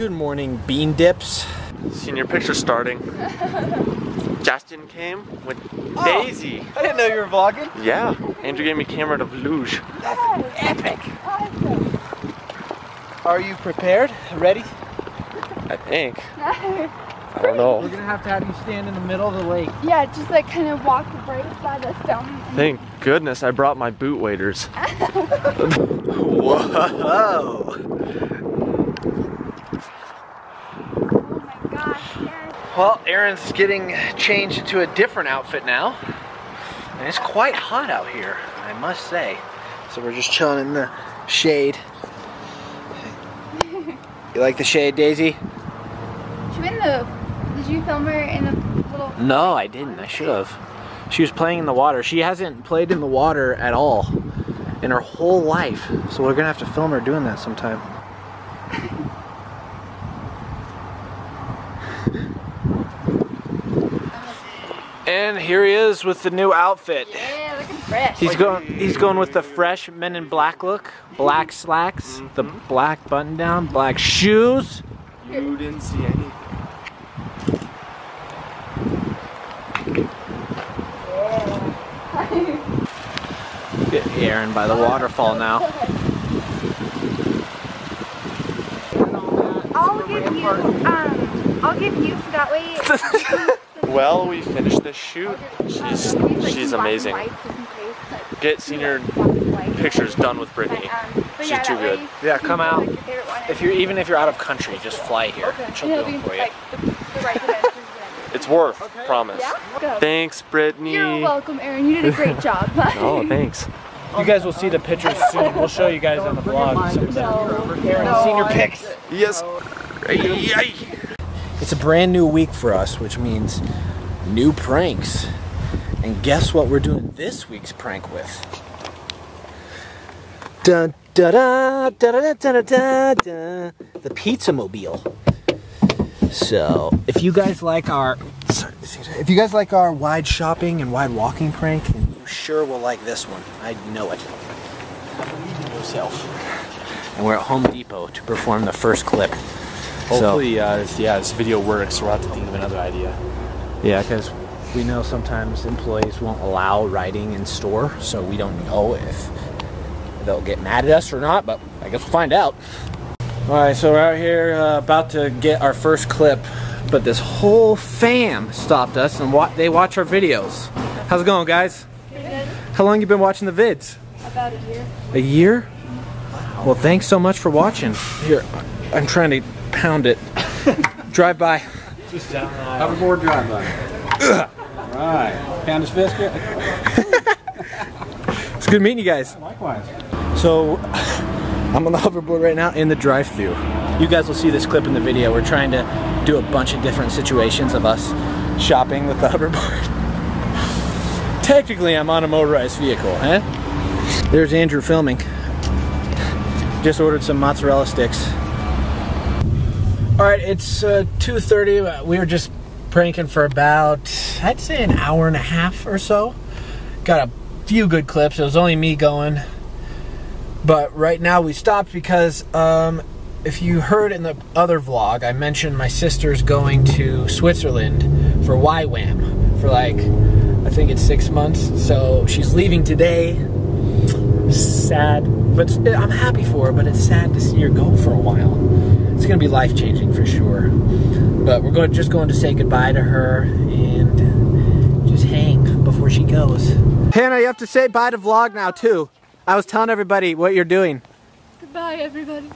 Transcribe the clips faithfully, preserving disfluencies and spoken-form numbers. Good morning, bean dips. Senior picture starting. Justin came with oh, Daisy. I didn't know you were vlogging. Yeah. Andrew gave me camera to luge. That's epic. Awesome. Are you prepared? Ready? I think. No. I don't know. We're gonna have to have you stand in the middle of the lake. Yeah, just like kind of walk right by the fountain. Thank goodness I brought my boot waders. Whoa. Well, Aaron's getting changed into a different outfit now. And it's quite hot out here, I must say. So we're just chilling in the shade. You like the shade, Daisy? She went in the, did you film her in a little... No, I didn't. I should have. She was playing in the water. She hasn't played in the water at all in her whole life. So we're going to have to film her doing that sometime. And here he is with the new outfit. Yeah, looking fresh. He's going he's going with the fresh men in black look. Black slacks, mm-hmm. The black button down, black shoes. You didn't see anything. Oh. Get Aaron by the waterfall now. I'll give you um I'll give you so that way. Well, we finished this shoot. She's she's amazing. Get senior pictures done with Brittany. She's too good. Yeah, come out. If you're even if you're out of country, just fly here. She'll do it for you. It's worth, promise. Thanks, Brittany. You're welcome, Aaron. You did a great job. Oh, thanks. You guys will see the pictures soon. We'll show you guys on the vlog some of the Aaron senior pics. Yes. It's a brand new week for us, which means new pranks. And guess what we're doing this week's prank with? Dun, da, da, da, da, da, da, da, the Pizza Mobile. So, if you guys like our sorry, if you guys like our wide shopping and wide walking prank, then you sure will like this one. I know it. Yourself. And we're at Home Depot to perform the first clip. Hopefully, so, uh, this, yeah, this video works. We'll have to think of another idea. Yeah, because we know sometimes employees won't allow writing in store, so we don't know if they'll get mad at us or not, but I guess we'll find out. All right, so we're out here uh, about to get our first clip, but this whole fam stopped us, and wa they watch our videos. How's it going, guys? Good. How long you been watching the vids? About a year. A year? Wow. Well, thanks so much for watching. Here, I'm trying to... pound it. Drive by. Just down the aisle. Hoverboard drive by. Alright. Pound his biscuit. It's good meeting you guys. Likewise. So, I'm on the hoverboard right now in the drive-thru. You guys will see this clip in the video. We're trying to do a bunch of different situations of us shopping with the hoverboard. Technically, I'm on a motorized vehicle, huh? There's Andrew filming. Just ordered some mozzarella sticks. All right, it's uh, two thirty. We were just pranking for about, I'd say an hour and a half or so. Got a few good clips. It was only me going. But right now we stopped because um, if you heard in the other vlog, I mentioned my sister's going to Switzerland for Y WAM for like, I think it's six months. So she's leaving today. Sad, but I'm happy for her, but it's sad to see her go for a while. It's gonna be life-changing for sure, but we're going just going to say goodbye to her and just hang before she goes. Hannah, you have to say bye to vlog now too. I was telling everybody what you're doing. Goodbye, everybody.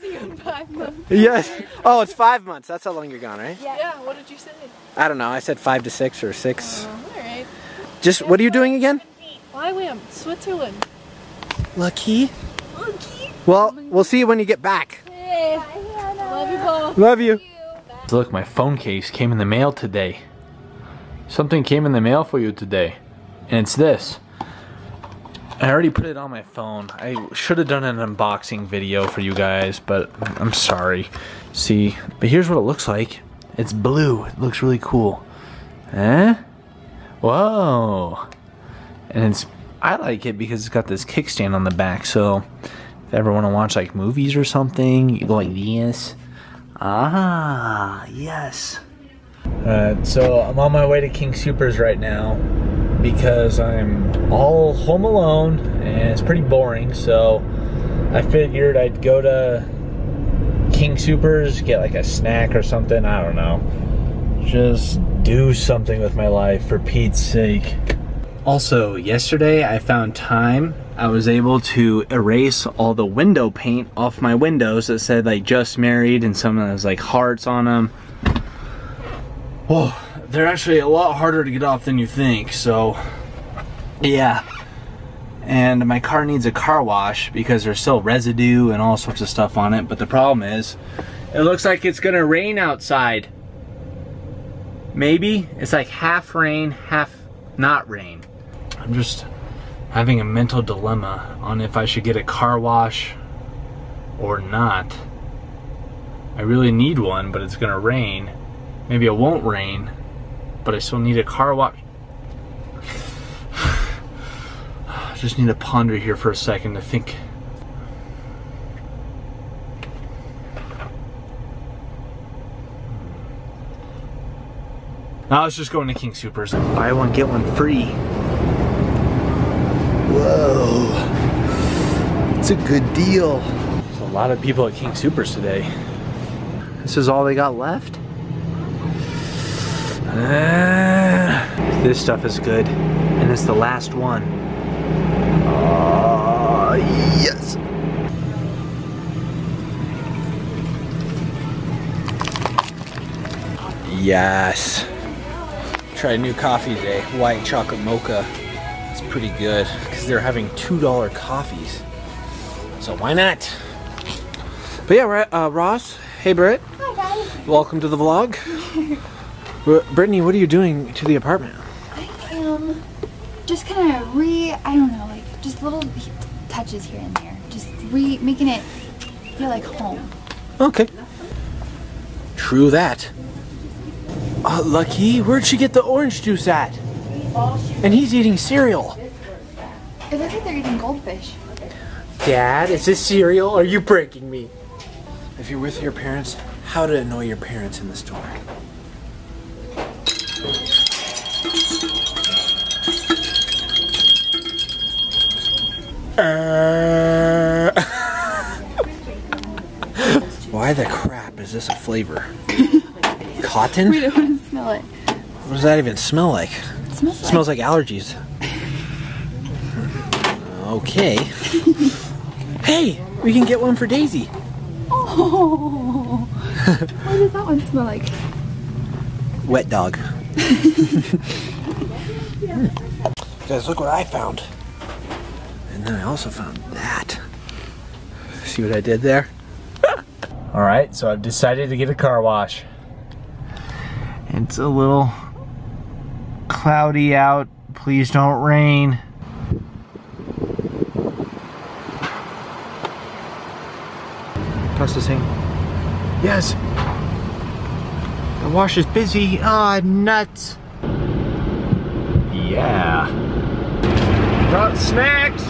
See you in five months. Yes. Oh, it's five months. That's how long you're gone, right? Yeah. Yeah. What did you say? I don't know. I said five to six or six. Uh, all right. Just what are you doing again? Y WAM, Switzerland. Lucky. Lucky. Well, we'll see you when you get back. Bye. Love you. Look, my phone case came in the mail today. Something came in the mail for you today. And it's this. I already put it on my phone. I should have done an unboxing video for you guys, but I'm sorry. See, but here's what it looks like. It's blue. It looks really cool. Eh? Whoa. And it's, I like it because it's got this kickstand on the back, so if you ever want to watch like movies or something, you go like this. Ah, yes. Uh, so I'm on my way to King Soopers right now because I'm all home alone and it's pretty boring. So I figured I'd go to King Soopers, get like a snack or something. I don't know. Just do something with my life for Pete's sake. Also, yesterday I found time. I was able to erase all the window paint off my windows that said like just married and some of those like hearts on them. Whoa, they're actually a lot harder to get off than you think, so yeah. And my car needs a car wash because there's still residue and all sorts of stuff on it, but the problem is it looks like it's gonna rain outside. Maybe? It's like half rain, half not rain. I'm just having a mental dilemma on if I should get a car wash or not. I really need one, but it's gonna rain. Maybe it won't rain, but I still need a car wash. I just need to ponder here for a second to think. Now it's just going to King Soopers. Buy one, get one free. Whoa, it's a good deal. There's a lot of people at King Soopers today. This is all they got left? Uh, this stuff is good, and it's the last one. Uh, yes. Yes. Tried a new coffee today, white chocolate mocha. It's pretty good because they're having two dollar coffees, so why not? But yeah, uh, Ross. Hey, Britt. Hi, guys. Welcome to the vlog. Brittany, what are you doing to the apartment? I am just kind of re, I don't know, like just little touches here and there. Just re, making it feel like home. Okay. True that. Oh, Lucky, where'd she get the orange juice at? And he's eating cereal. It looks like they're eating goldfish. Dad, is this cereal? Are you breaking me? If you're with your parents, how to annoy your parents in the store. Uh, why the crap is this a flavor? Cotton? We don't want to smell it. What does that even smell like? It smells, it smells like, like allergies. Okay. Hey, we can get one for Daisy. Oh. What does that one smell like? Wet dog. Guys, look what I found. And then I also found that. See what I did there? Alright, so I've decided to get a car wash. It's a little cloudy out. Please don't rain. Processing. Yes! The wash is busy. Ah, oh, nuts! Yeah. Brought snacks!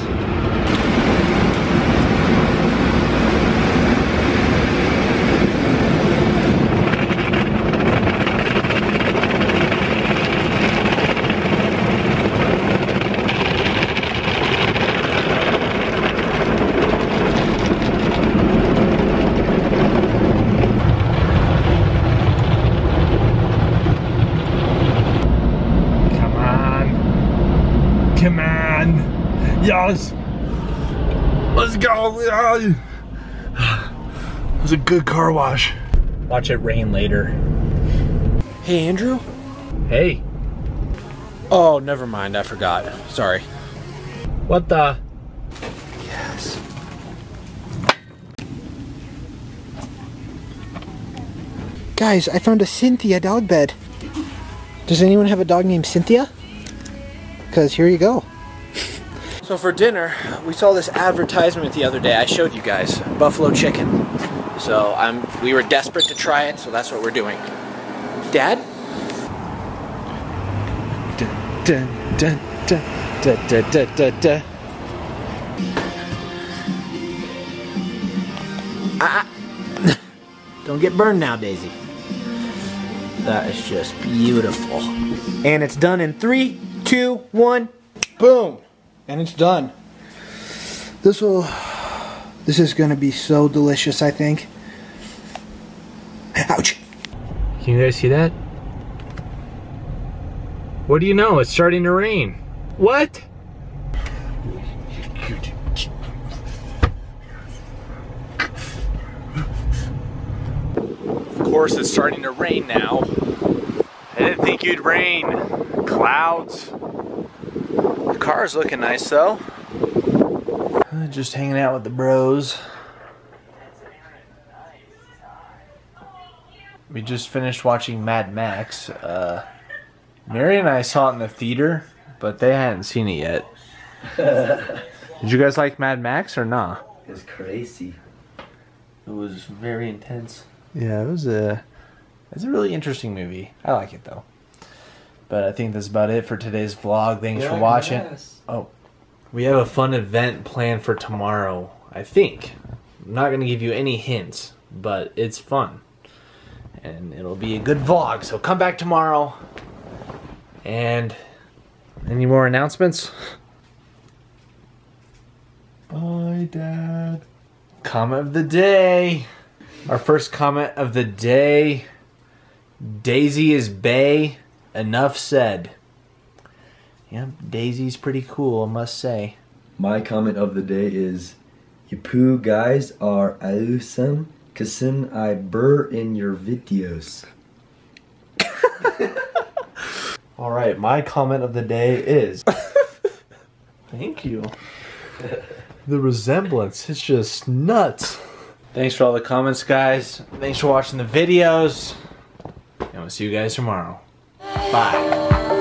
Come on, yes, let's go. It was a good car wash. Watch it rain later. Hey, Andrew. Hey. Oh, never mind. I forgot. Sorry. What the? Yes. Guys, I found a Cynthia dog bed. Does anyone have a dog named Cynthia? Because here you go. So for dinner, we saw this advertisement the other day. I showed you guys, buffalo chicken. So I'm, we were desperate to try it, so that's what we're doing. Dad? Dun, dun, dun, dun, dun, dun, dun, dun, dun. Ah. Don't get burned now, Daisy. That is just beautiful. And it's done in three, two, one. Boom. And it's done. This will, this is gonna be so delicious, I think. Ouch. Can you guys see that? What do you know? It's starting to rain. What? Of course, it's starting to rain now. I didn't think you'd rain. Clouds. The car's looking nice though. Just hanging out with the bros. We just finished watching Mad Max. Uh, Mary and I saw it in the theater, but they hadn't seen it yet. Did you guys like Mad Max or nah? It was crazy. It was very intense. Yeah, it was a, it's a really interesting movie. I like it though. But I think that's about it for today's vlog. Thanks yeah, for watching. Yes. Oh, we have a fun event planned for tomorrow, I think. I'm not going to give you any hints, but it's fun. And it'll be a good vlog, so come back tomorrow. And any more announcements? Bye, Dad. Comment of the day. Our first comment of the day. Daisy is bae. Enough said. Yep, Daisy's pretty cool, I must say. My comment of the day is, you poo guys are awesome, kasin I burr in your videos. All right, my comment of the day is... Thank you. The resemblance is just nuts. Thanks for all the comments, guys. Thanks for watching the videos. And we'll see you guys tomorrow. Bye.